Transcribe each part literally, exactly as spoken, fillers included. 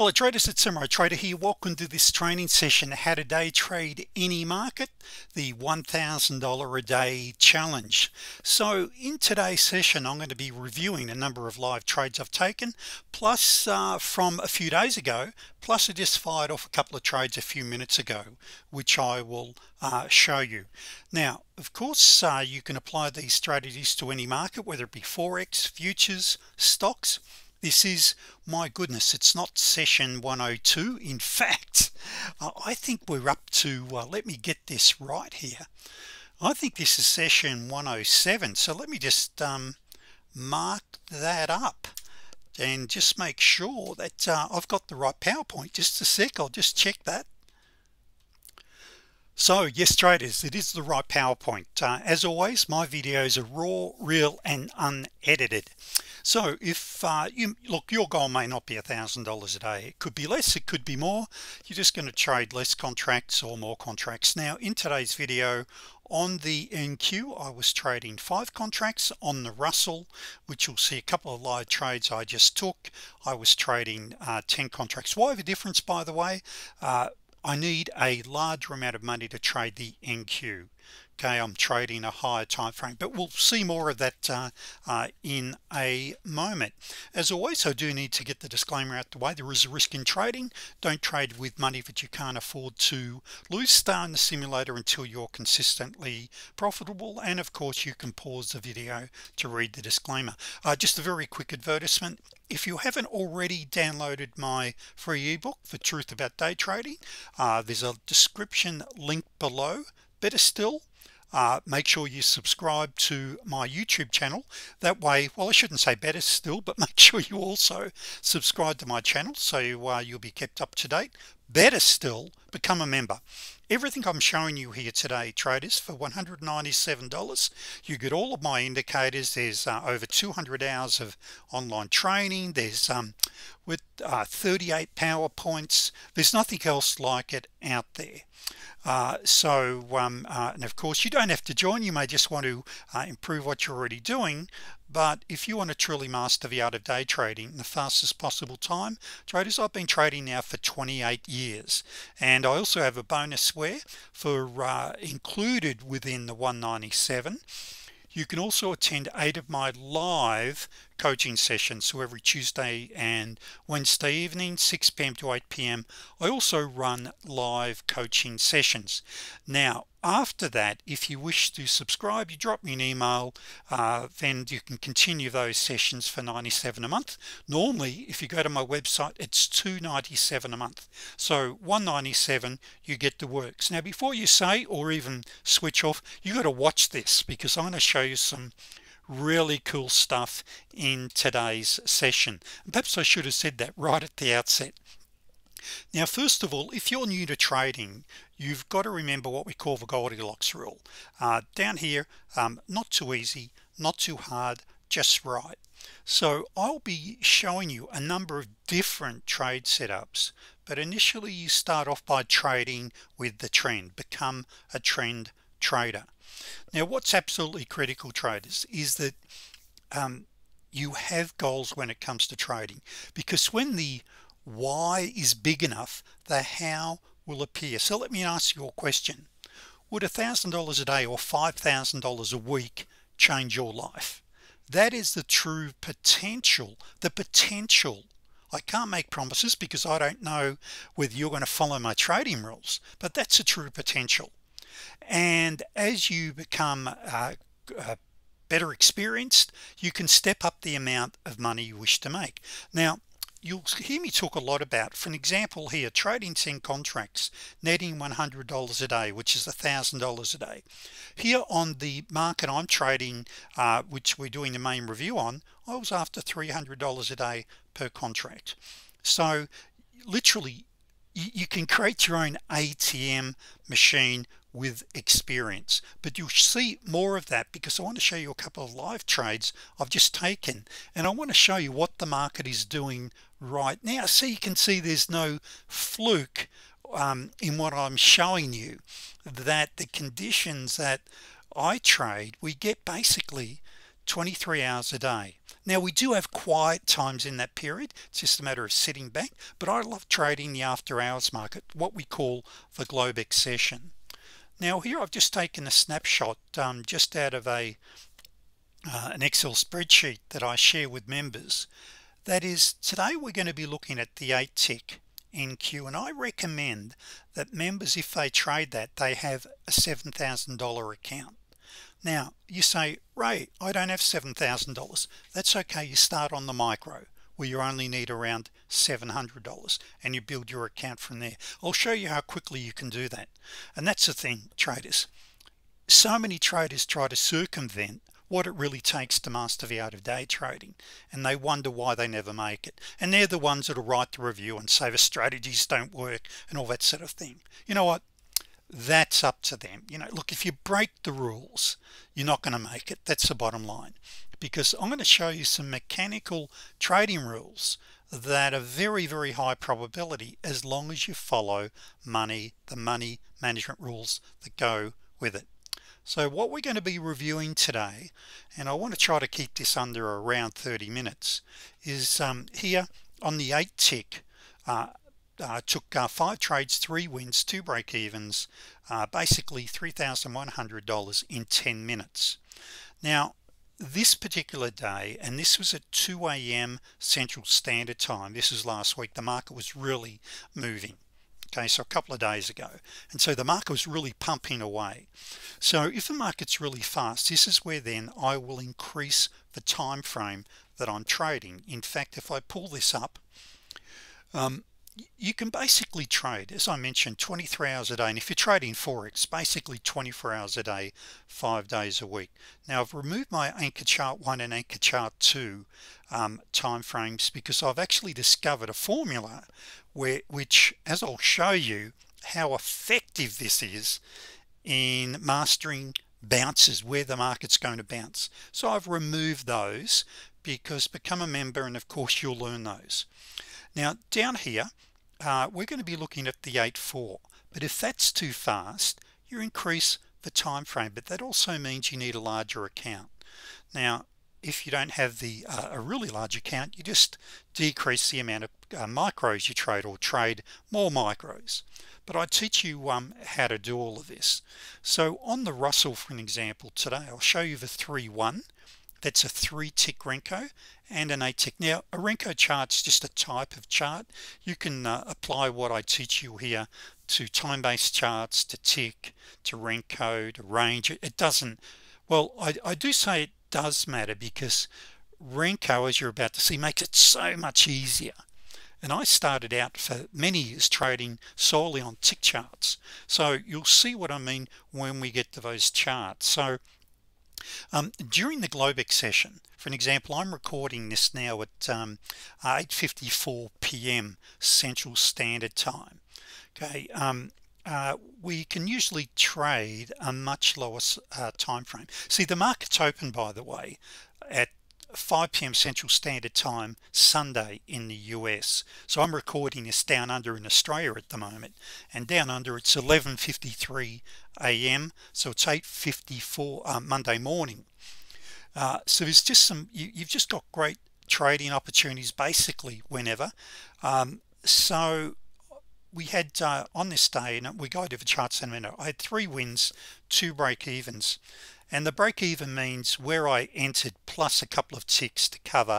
Hello traders, it's Samurai Trader here. Welcome to this training session, how to day trade any market, the one thousand dollar a day challenge. So in today's session I'm going to be reviewing a number of live trades I've taken, plus uh, from a few days ago, plus I just fired off a couple of trades a few minutes ago, which I will uh, show you. Now of course uh, you can apply these strategies to any market, whether it be Forex, futures, stocks. This is, my goodness, it's not session one oh two. In fact, uh, I think we're up to, uh, let me get this right here. I think this is session one oh seven. So let me just um, mark that up and just make sure that uh, I've got the right PowerPoint. Just a sec, I'll just check that. So yes traders, it is the right PowerPoint. Uh, as always, my videos are raw, real and unedited. So if uh, you look, your goal may not be a thousand dollars a day, it could be less, it could be more. You're just going to trade less contracts or more contracts. Now in today's video on the N Q, I was trading five contracts. On the Russell, which you'll see a couple of live trades I just took, I was trading uh, ten contracts. Why the difference, by the way? uh, I need a larger amount of money to trade the N Q. Okay, I'm trading a higher time frame, but we'll see more of that uh, uh, in a moment. As always, I do need to get the disclaimer out the way. There is a risk in trading. Don't trade with money that you can't afford to lose. Stay in the simulator until you're consistently profitable, and of course you can pause the video to read the disclaimer. Uh, just a very quick advertisement. If you haven't already downloaded my free ebook, The Truth About Day Trading, uh, there's a description link below. Better still, uh, make sure you subscribe to my YouTube channel. That way, well, I shouldn't say better still, but make sure you also subscribe to my channel so uh, you'll be kept up to date. Better still, become a member. Everything I'm showing you here today, traders, for one hundred ninety-seven dollars, you get all of my indicators. There's uh, over two hundred hours of online training. There's um, with uh, thirty-eight PowerPoints. There's nothing else like it out there. Uh, so, um, uh, and of course, you don't have to join. You may just want to uh, improve what you're already doing. But if you want to truly master the art of day trading in the fastest possible time, traders, I've been trading now for twenty-eight years, and I also have a bonus where for uh, included within the one ninety-seven. You can also attend eight of my live coaching sessions. So every Tuesday and Wednesday evening, six p m to eight p m, I also run live coaching sessions. Now, after that, if you wish to subscribe, you drop me an email, uh, then you can continue those sessions for ninety-seven dollars a month. Normally, if you go to my website, it's two ninety-seven a month. So one ninety-seven, you get the works. Now, before you say or even switch off, you got to watch this, because I'm going to show you some really cool stuff in today's session. Perhaps I should have said that right at the outset. Now, first of all, if you're new to trading, you've got to remember what we call the Goldilocks rule. Uh, down here, um, not too easy, not too hard, just right. So I'll be showing you a number of different trade setups, but initially you start off by trading with the trend. Become a trend trader. Now, what's absolutely critical, traders, is that um, you have goals when it comes to trading, because when the why is big enough, the how will appear. So let me ask you a question. Would a thousand dollars a day or five thousand dollars a week change your life? That is the true potential. The potential. I can't make promises because I don't know whether you're going to follow my trading rules, but that's a true potential. And as you become uh, uh, better experienced, you can step up the amount of money you wish to make. Now, you'll hear me talk a lot about, for an example here, trading ten contracts, netting one hundred dollars a day, which is one thousand dollars a day. Here on the market I'm trading, uh, which we're doing the main review on, I was after three hundred dollars a day per contract. So literally, you can create your own A T M machine with experience, but you'll see more of that because I want to show you a couple of live trades I've just taken, and I want to show you what the market is doing right now. So you can see there's no fluke um, in what I'm showing you, that the conditions that I trade, we get basically twenty-three hours a day. Now we do have quiet times in that period, it's just a matter of sitting back, but I love trading the after hours market, what we call the Globex session. Now here I've just taken a snapshot um, just out of a uh, an Excel spreadsheet that I share with members. That is, today we're going to be looking at the eight tick N Q, and I recommend that members, if they trade that, they have a seven thousand dollar account. Now you say, Ray, I don't have seven thousand dollars. That's okay, you start on the micro where you only need around seven hundred dollars and you build your account from there. I'll show you how quickly you can do that. And that's the thing, traders, so many traders try to circumvent what it really takes to master the art of day trading, and they wonder why they never make it, and they're the ones that'll write the review and say the strategies don't work and all that sort of thing. You know what, that's up to them. You know, look, if you break the rules, you're not going to make it. That's the bottom line, because I'm going to show you some mechanical trading rules that are very very high probability as long as you follow money the money management rules that go with it. So what we're going to be reviewing today, and I want to try to keep this under around thirty minutes, is um, here on the eight tick. uh, uh, took uh, five trades, three wins, two break evens, uh, basically three thousand one hundred dollars in ten minutes. Now this particular day, and this was at two A M Central Standard Time, this was last week, the market was really moving. Okay, so a couple of days ago, and so the market was really pumping away. So if the market's really fast, this is where then I will increase the time frame that I'm trading. In fact, if I pull this up, um, you can basically trade, as I mentioned, twenty-three hours a day, and if you're trading Forex, basically twenty-four hours a day, five days a week. Now I've removed my anchor chart one and anchor chart two um, time frames, because I've actually discovered a formula where, which, as I'll show you how effective this is in mastering bounces, where the market's going to bounce. So I've removed those, because become a member and of course you'll learn those. Now down here uh, we're going to be looking at the eight four, but if that's too fast you increase the time frame, but that also means you need a larger account. Now if you don't have the uh, a really large account, you just decrease the amount of uh, micros you trade, or trade more micros. But I teach you um, how to do all of this. So on the Russell, for an example, today I'll show you the three one. That's a three tick Renko and an eight tick. Now a Renko chart's just a type of chart. You can uh, apply what I teach you here to time-based charts, to tick, to Renko, to range. It doesn't, well, I, I do say it does matter, because Renko, as you're about to see, makes it so much easier. And I started out for many years trading solely on tick charts, so you'll see what I mean when we get to those charts. So Um, during the Globex session, for an example, I'm recording this now at um, eight fifty-four P M Central Standard Time. Okay, um, uh, we can usually trade a much lower uh, time frame. See, the market's open, by the way, at five P M Central Standard Time Sunday in the U S, so I'm recording this down under in Australia at the moment, and down under it's eleven fifty-three A M, so it's eight fifty-four um, Monday morning. Uh, so there's just some, you, you've just got great trading opportunities basically whenever. Um, so we had uh, on this day, and we go to the charts in a minute, I had three wins, two break evens. And the break even means where I entered plus a couple of ticks to cover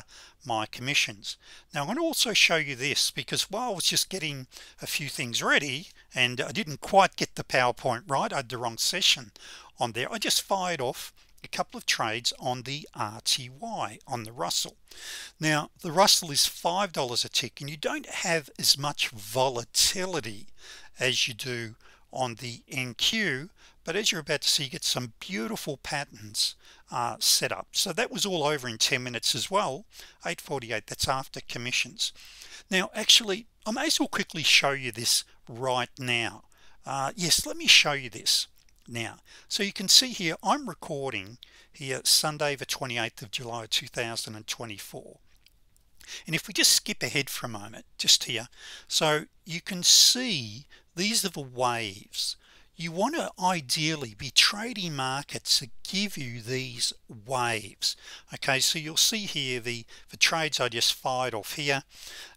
my commissions. Now I'm going to also show you this, because while I was just getting a few things ready and I didn't quite get the PowerPoint right, I had the wrong session on there, I just fired off a couple of trades on the R T Y on the Russell. Now the Russell is five dollars a tick, and you don't have as much volatility as you do on the N Q, but as you're about to see, you get some beautiful patterns uh, set up. So that was all over in ten minutes as well, eight forty-eight, that's after commissions. Now actually I may as well quickly show you this right now. Uh, yes, let me show you this now. So you can see here I'm recording here Sunday the twenty-eighth of July two thousand twenty-four, and if we just skip ahead for a moment just here, so you can see these are the waves. you want to ideally be trading markets that give you these waves. Okay, so you'll see here the the trades I just fired off here,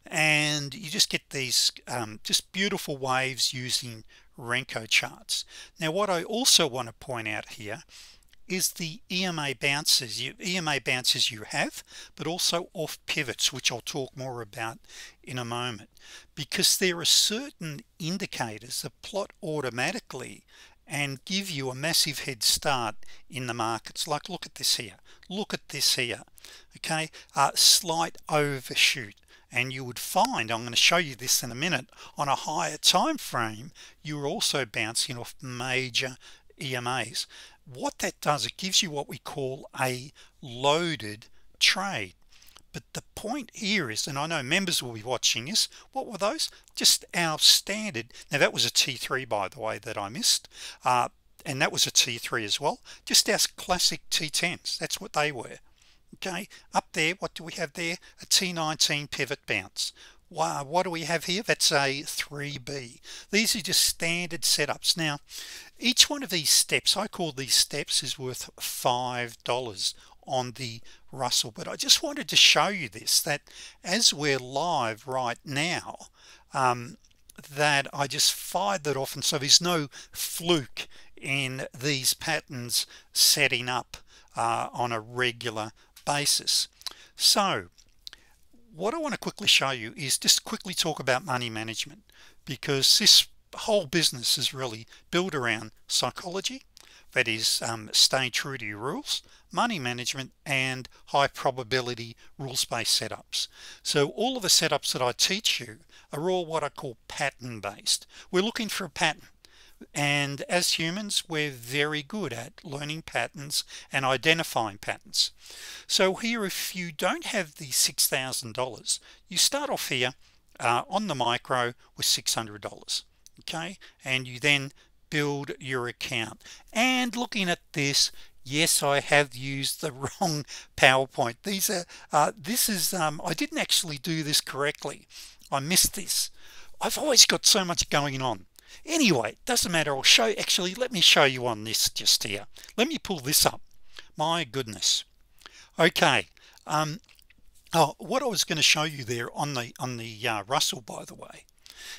and you just get these um, just beautiful waves using Renko charts. Now what I also want to point out here is the E M A bounces you E M A bounces you have, but also off pivots, which I'll talk more about in a moment, because there are certain indicators that plot automatically and give you a massive head start in the markets. Like look at this here, look at this here, okay, uh, slight overshoot. And you would find, I'm going to show you this in a minute, on a higher time frame you're also bouncing off major E M As. What that does, it gives you what we call a loaded trade. But the point here is, and I know members will be watching this, what were those? Just our standard. Now that was a T three, by the way, that I missed, uh, and that was a T three as well, just our classic T tens. That's what they were. Okay, up there, what do we have there? A T nineteen pivot bounce. Wow, what do we have here? That's a three B. These are just standard setups. Now each one of these steps, I call these steps, is worth five dollars on the Russell, but I just wanted to show you this, that as we're live right now, um, that I just fired that off, and so there's no fluke in these patterns setting up uh, on a regular basis. So what I want to quickly show you is just quickly talk about money management, because this whole business is really built around psychology, that is um, staying true to your rules, money management, and high probability rules-based setups. So all of the setups that I teach you are all what I call pattern based. We're looking for a pattern, and as humans we're very good at learning patterns and identifying patterns. So here, if you don't have the six thousand dollars, you start off here uh, on the micro with six hundred dollars, okay, and you then build your account. And looking at this, yes, I have used the wrong PowerPoint. These are uh, this is um, I didn't actually do this correctly. I missed this. I've always got so much going on. Anyway, it doesn't matter. I'll show you. Actually, let me show you on this just here. Let me pull this up. My goodness. Okay. Um, oh, what I was going to show you there on the on the uh, Russell, by the way,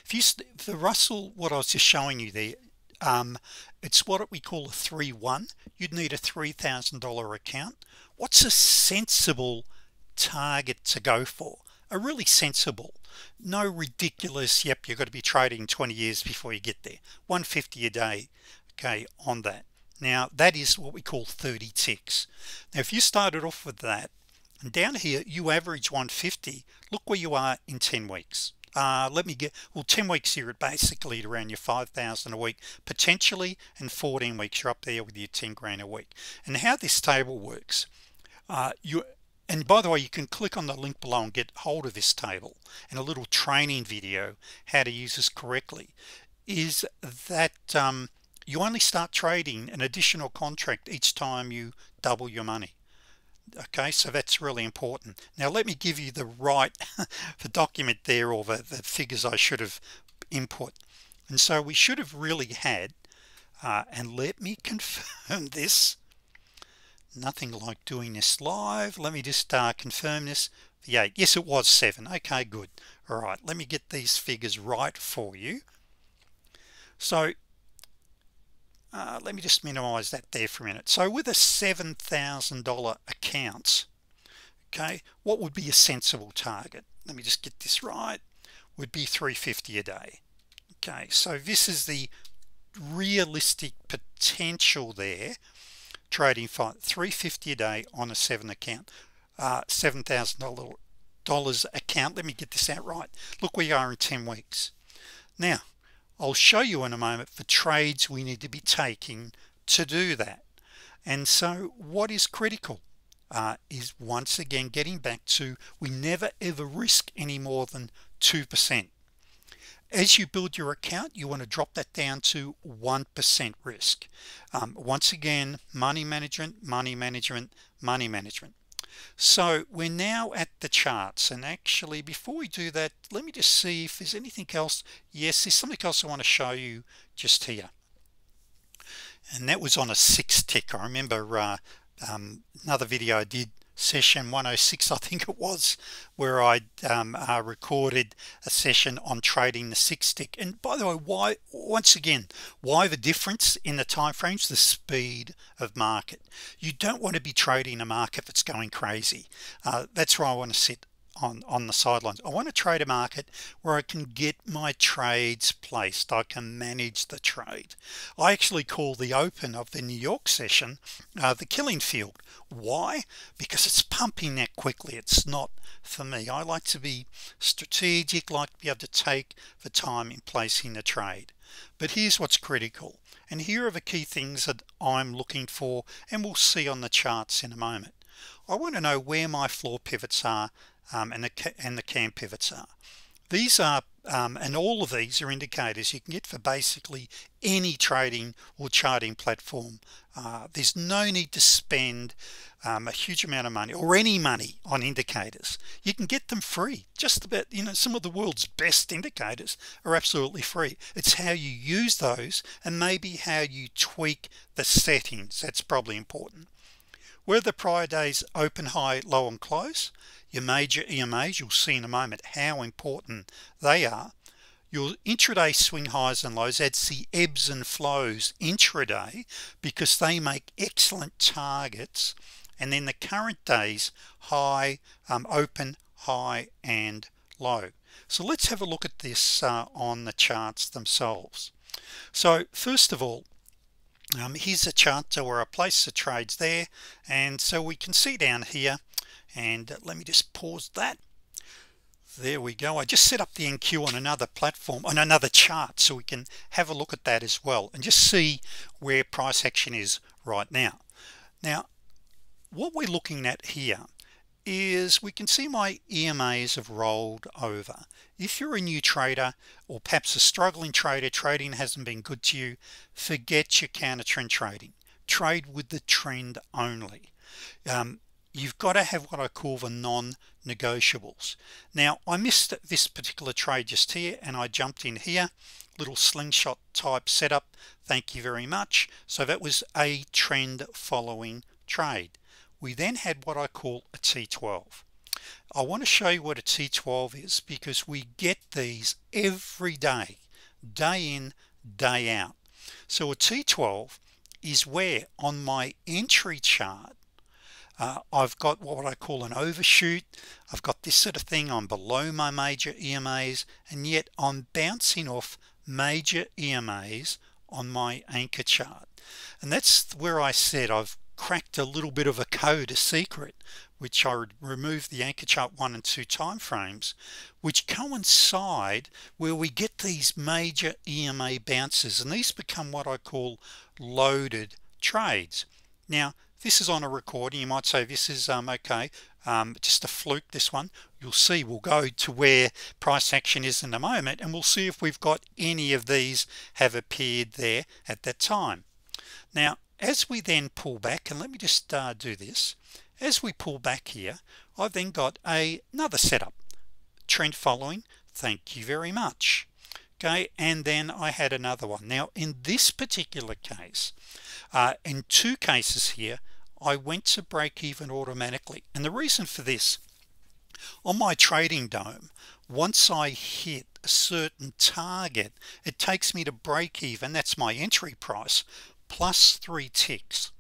if you the Russell, what I was just showing you there, um, it's what we call a three one. You'd need a three thousand dollar account. What's a sensible target to go for? A really sensible, no ridiculous, yep, you've got to be trading twenty years before you get there. one fifty a day, okay, on that. Now that is what we call thirty ticks. Now if you started off with that, and down here you average one fifty, look where you are in ten weeks. Uh, let me get, well, ten weeks you're at basically around your five thousand a week potentially, and fourteen weeks you're up there with your ten grand a week. And how this table works, uh, you and by the way, you can click on the link below and get hold of this table and a little training video how to use this correctly, is that um, you only start trading an additional contract each time you double your money. Okay, so that's really important. Now let me give you the right the document there, or the, the figures I should have input. And so we should have really had uh, and let me confirm this. Nothing like doing this live. Let me just uh, confirm this. Yeah, yes, it was seven. Okay, good. All right, let me get these figures right for you. So uh, let me just minimize that there for a minute. So with a seven thousand dollar account, okay, what would be a sensible target? Let me just get this right. Would be three fifty a day. Okay, so this is the realistic potential there, trading for three fifty a day on a seven account, uh, seven thousand dollars account. Let me get this out right. Look, we are in ten weeks. Now I'll show you in a moment the trades we need to be taking to do that. And so what is critical uh, is once again getting back to, we never ever risk any more than two percent. As you build your account, you want to drop that down to one percent risk. Um, once again, money management, money management, money management. So we're now at the charts, and actually before we do that, let me just see if there's anything else. Yes, there's something else I want to show you just here. and that was on a six tick. I remember uh, um, another video I did, session one oh six I think it was, where I um, uh, recorded a session on trading the six tick. And by the way, why once again why the difference in the time frames? The speed of market. You don't want to be trading a market that's going crazy. Uh, that's where I want to sit on on the sidelines. I want to trade a market where I can get my trades placed, I can manage the trade. I actually call the open of the New York session uh, the killing field. Why? Because it's pumping that quickly. It's not for me. I like to be strategic, like to be able to take the time in placing the trade. But here's what's critical, and here are the key things that I'm looking for, and we'll see on the charts in a moment. I want to know where my floor pivots are Um, and, the, and the cam pivots are. These are um, and all of these are indicators you can get for basically any trading or charting platform. Uh, there's no need to spend um, a huge amount of money or any money on indicators. You can get them free. Just about, you know, some of the world's best indicators are absolutely free. It's how you use those and maybe how you tweak the settings. That's probably important. Were the prior days open, high, low and close? Your major E M As, you'll see in a moment how important they are. Your intraday swing highs and lows, that's the ebbs and flows intraday, because they make excellent targets. And then the current days high, um, open, high and low. So let's have a look at this uh, on the charts themselves. So first of all, um, here's a chart where I place the trades there, and so we can see down here. And let me just pause that. There we go. I just set up the N Q on another platform, on another chart, so we can have a look at that as well and just see where price action is right now. Now, what we're looking at here is we can see my E M As have rolled over. If you're a new trader or perhaps a struggling trader, trading hasn't been good to you, forget your counter trend trading. Trade with the trend only. Um, You've got to have what I call the non-negotiables. Now, I missed this particular trade just here, and I jumped in here, little slingshot type setup. Thank you very much. So that was a trend following trade. We then had what I call a T twelve. I want to show you what a T twelve is, because we get these every day, day in, day out. So a T twelve is where on my entry chart, Uh, I've got what I call an overshoot. I've got this sort of thing. I'm below my major E M As, and yet I'm bouncing off major E M As on my anchor chart. And that's where I said I've cracked a little bit of a code, a secret, which I removed the anchor chart one and two time frames, which coincide where we get these major E M A bounces, and these become what I call loaded trades. Now, this is on a recording. You might say this is um, okay, um, just a fluke, this one. You'll see we'll go to where price action is in a moment, and we'll see if we've got any of these have appeared there at that time. Now, as we then pull back, and let me just uh, do this. As we pull back here, I've then got a, another setup. Trend following, thank you very much. Okay, and then I had another one. Now, in this particular case, uh, in two cases here, I went to break even automatically. And the reason for this, on my trading dome, once I hit a certain target, it takes me to break even. That's my entry price, plus three ticks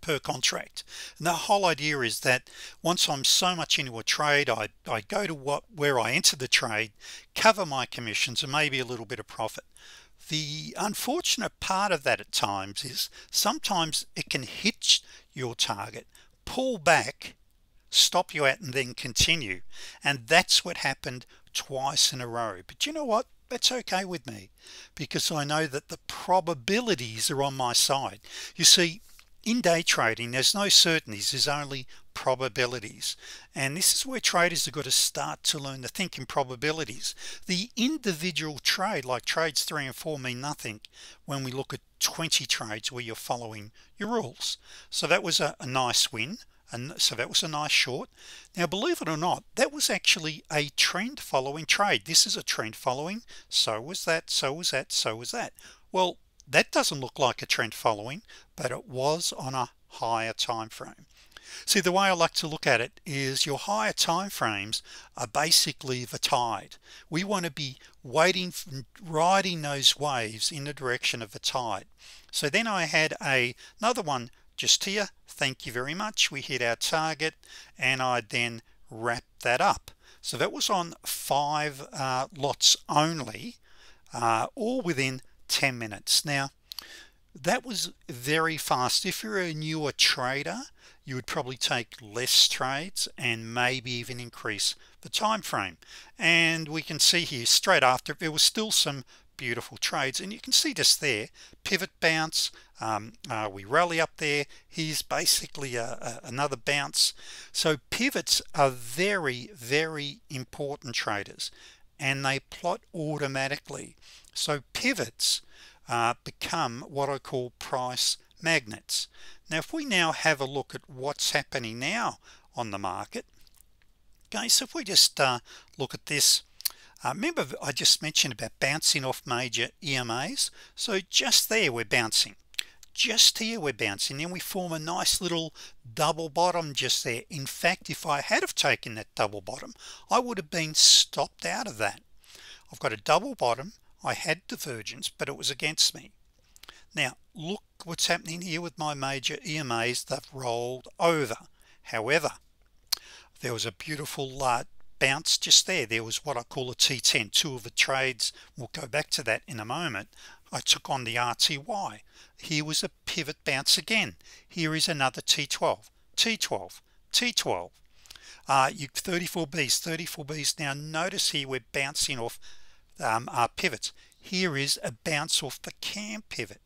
per contract. And the whole idea is that once I'm so much into a trade, I, I go to what where I enter the trade, cover my commissions and maybe a little bit of profit. The unfortunate part of that at times is sometimes it can hit your target, pull back, stop you out and then continue. And that's what happened twice in a row. But you know what? That's okay with me, because I know that the probabilities are on my side. You see, in day trading there's no certainties, there's only probabilities, and this is where traders have got to start to learn to think in probabilities. The individual trade, like trades three and four, mean nothing when we look at twenty trades where you're following your rules. So that was a, a nice win, and so that was a nice short. Now, believe it or not, that was actually a trend following trade. This is a trend following, so was that, so was that, so was that. Well, that doesn't look like a trend following, but it was on a higher time frame. See, the way I like to look at it is your higher time frames are basically the tide. We want to be waiting, riding those waves in the direction of the tide. So then I had a, another one just here. Thank you very much. We hit our target and I then wrapped that up. So that was on five uh, lots only, uh, all within ten minutes. Now, that was very fast. If you're a newer trader, you would probably take less trades and maybe even increase the time frame. And we can see here straight after, there was still some beautiful trades, and you can see just there, pivot bounce, um, uh, we rally up there. Here's basically a, a, another bounce. So pivots are very, very important, traders, and they plot automatically. So pivots uh, become what I call price magnets. Now if we now have a look at what's happening now on the market, okay, so if we just uh, look at this, uh, remember I just mentioned about bouncing off major E M As. So just there we're bouncing, just here we're bouncing, then we form a nice little double bottom just there. In fact, if I had have taken that double bottom, I would have been stopped out of that. I've got a double bottom, I had divergence, but it was against me. Now look what's happening here with my major E M As. They've rolled over. However, there was a beautiful uh, bounce just there. There was what I call a T ten. Two of the trades, we'll go back to that in a moment. I took on the R T Y. Here was a pivot bounce again. Here is another T twelve T twelve T twelve. uh, you thirty-four B's thirty-four B's. Now notice here we're bouncing off um, our pivots. Here is a bounce off the cam pivot.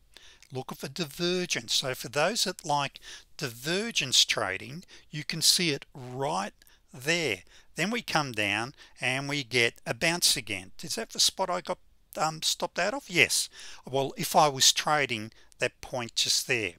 Look for divergence. So for those that like divergence trading, you can see it right there. Then we come down and we get a bounce again. Is that the spot I got um, stopped out of? Yes. Well, if I was trading that point just there.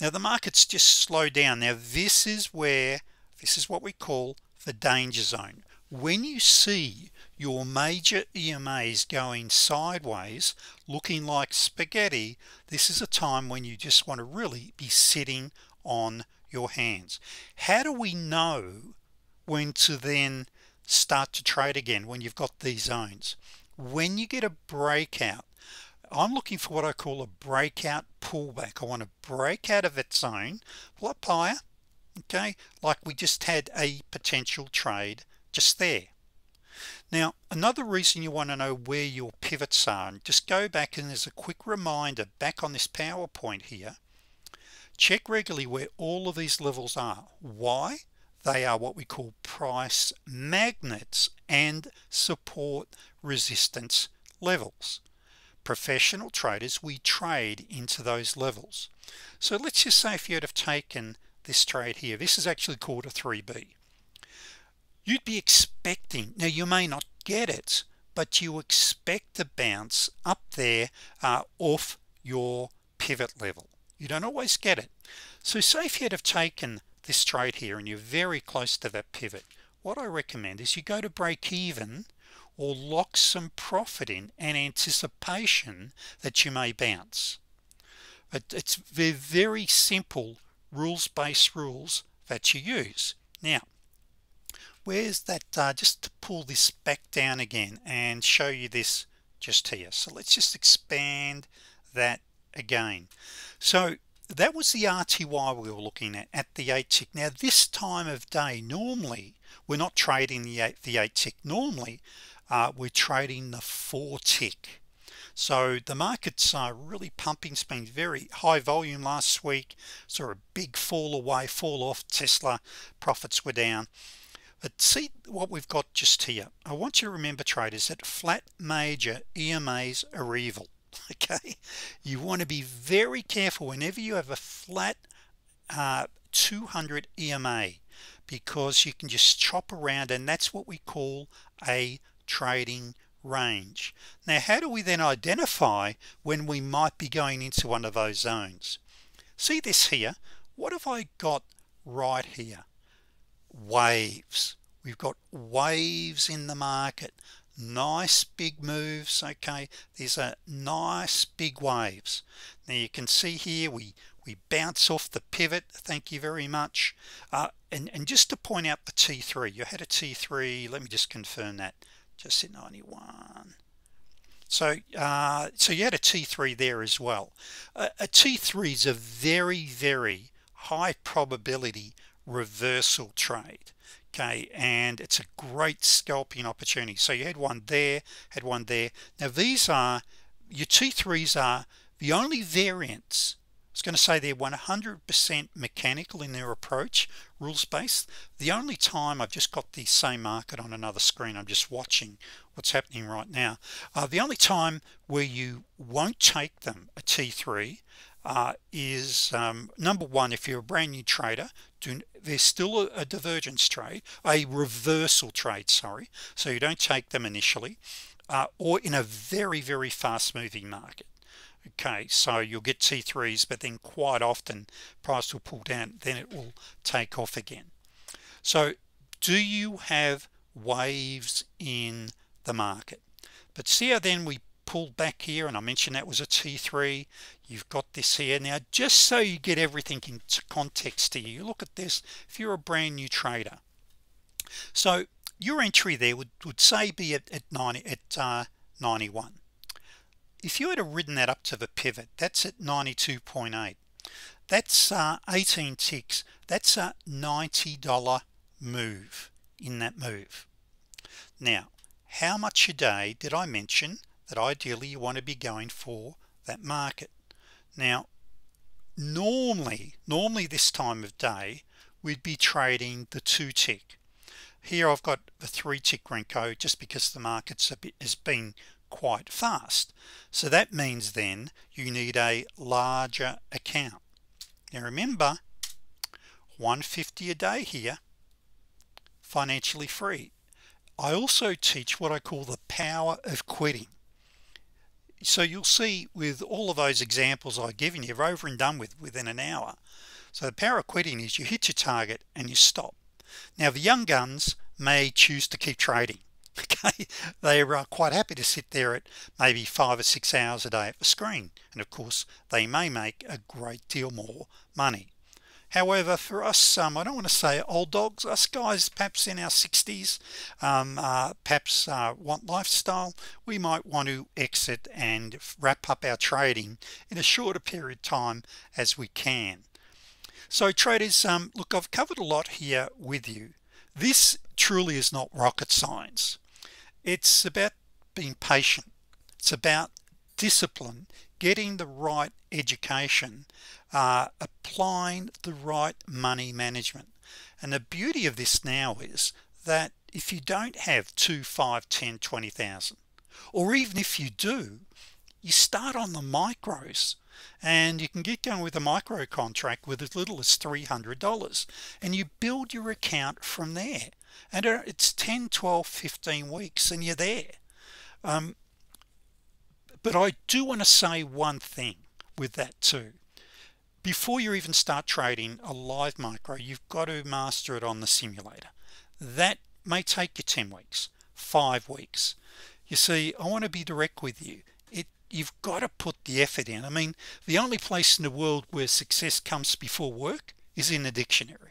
Now the market's just slowed down. Now this is where, this is what we call the danger zone. When you see your major E M As going sideways, looking like spaghetti, this is a time when you just want to really be sitting on your hands. How do we know when to then start to trade again when you've got these zones? When you get a breakout, I'm looking for what I call a breakout pullback. I want to break out of that zone, pull up higher, okay, like we just had a potential trade just there. Now another reason you want to know where your pivots are, and just go back, and there's a quick reminder back on this PowerPoint here, check regularly where all of these levels are. Why? They are what we call price magnets and support resistance levels. Professional traders, we trade into those levels. So let's just say if you'd have taken this trade here, this is actually called a three B. You'd be expecting, now you may not get it, but you expect to bounce up there uh, off your pivot level. You don't always get it. So say if you'd have taken this trade here and you're very close to that pivot, what I recommend is you go to break even or lock some profit in an anticipation that you may bounce. But it's they're very simple rules-based rules that you use. Now where's that uh, just to pull this back down again and show you this just here. So let's just expand that again. So that was the R T Y we were looking at at the eight tick. Now this time of day normally we're not trading the eight the eight tick. Normally uh, we're trading the four tick. So the markets are really pumping. It's been very high volume last week, saw a big fall away fall off. Tesla profits were down. But see what we've got just here. I want you to remember, traders, that flat major E M As are evil. Okay, you want to be very careful whenever you have a flat uh, two hundred E M A, because you can just chop around, and that's what we call a trading range. Now how do we then identify when we might be going into one of those zones? See this here, what have I got right here? Waves. We've got waves in the market. nice big moves. Okay, these are nice big waves. Now you can see here we we bounce off the pivot, thank you very much, uh, and, and just to point out the T three, you had a T three, let me just confirm that, just at ninety-one. So uh, so you had a T three there as well. A, a T three is a very very high probability reversal trade, okay, and it's a great scalping opportunity. So you had one there, had one there. Now these are your T threes, are the only variants. I was going to say they're one hundred percent mechanical in their approach, rules-based. The only time I've just got the same market on another screen, I'm just watching what's happening right now, uh, the only time where you won't take them, a T three, uh, is um, number one, if you're a brand new trader, do, there's still a, a divergence trade, a reversal trade, sorry, so you don't take them initially, uh, or in a very very fast moving market. Okay, so you'll get T threes, but then quite often price will pull down, then it will take off again. So do you have waves in the market? But see how then we pulled back here, and I mentioned that was a T three. You've got this here. Now just so you get everything into context here, you look at this if you're a brand new trader. So your entry there would, would say be at, at ninety at uh, ninety-one. If you had ridden that up to the pivot, that's at ninety-two point eight, that's uh, eighteen ticks, that's a ninety dollar move in that move. Now how much a day did I mention that ideally you want to be going for that market? Now normally normally this time of day we'd be trading the two tick. Here I've got the three tick Renko just because the market's a bit has been quite fast, so that means then you need a larger account. Now remember, one hundred fifty a day here, financially free. I also teach what I call the power of quitting. So you'll see with all of those examples I've given you, you're over and done with within an hour. So the power of quitting is you hit your target and you stop. Now the young guns may choose to keep trading. Okay, they are quite happy to sit there at maybe five or six hours a day at the screen, and of course they may make a great deal more money. However, for us, some um, I don't want to say old dogs, us guys perhaps in our sixties, um, uh, perhaps uh, want lifestyle, we might want to exit and wrap up our trading in a shorter period of time as we can. So traders, um, look, I've covered a lot here with you. This truly is not rocket science. It's about being patient, it's about discipline, getting the right education, uh, applying the right money management. And the beauty of this now is that if you don't have two, five, ten, twenty thousand, or even if you do, you start on the micros, and you can get going with a micro contract with as little as three hundred dollars, and you build your account from there, and it's ten, twelve, fifteen weeks and you're there. Um, but I do want to say one thing with that too. Before you even start trading a live micro, you've got to master it on the simulator. That may take you ten weeks, five weeks. You see, I want to be direct with you. You've got to put the effort in. I mean, the only place in the world where success comes before work is in the dictionary.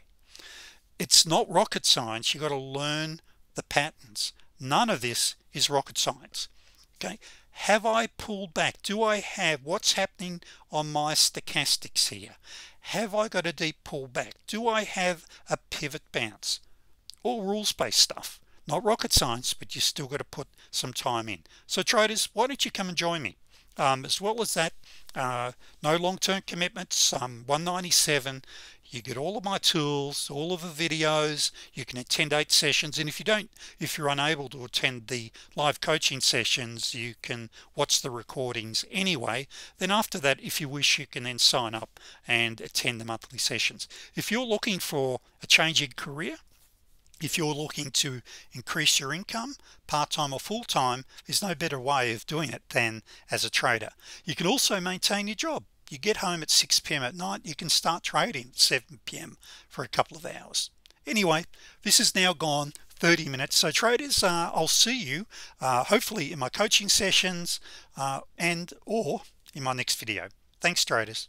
It's not rocket science. You've got to learn the patterns. None of this is rocket science. Okay, have I pulled back? Do I have what's happening on my stochastics here? Have I got a deep pullback? Do I have a pivot bounce? All rules-based stuff, not rocket science, but you still got to put some time in. So traders, why don't you come and join me? Um, as well as that, uh, no long-term commitments, um, one ninety-seven, you get all of my tools, all of the videos, you can attend eight sessions, and if you don't, if you're unable to attend the live coaching sessions, you can watch the recordings anyway. Then after that, if you wish, you can then sign up and attend the monthly sessions. If you're looking for a change in career, if you're looking to increase your income part-time or full-time, there's no better way of doing it than as a trader. You can also maintain your job. You get home at six p m at night, you can start trading at seven p m for a couple of hours. Anyway, this has now gone thirty minutes. So traders, uh, I'll see you uh, hopefully in my coaching sessions uh, and or in my next video. Thanks, traders.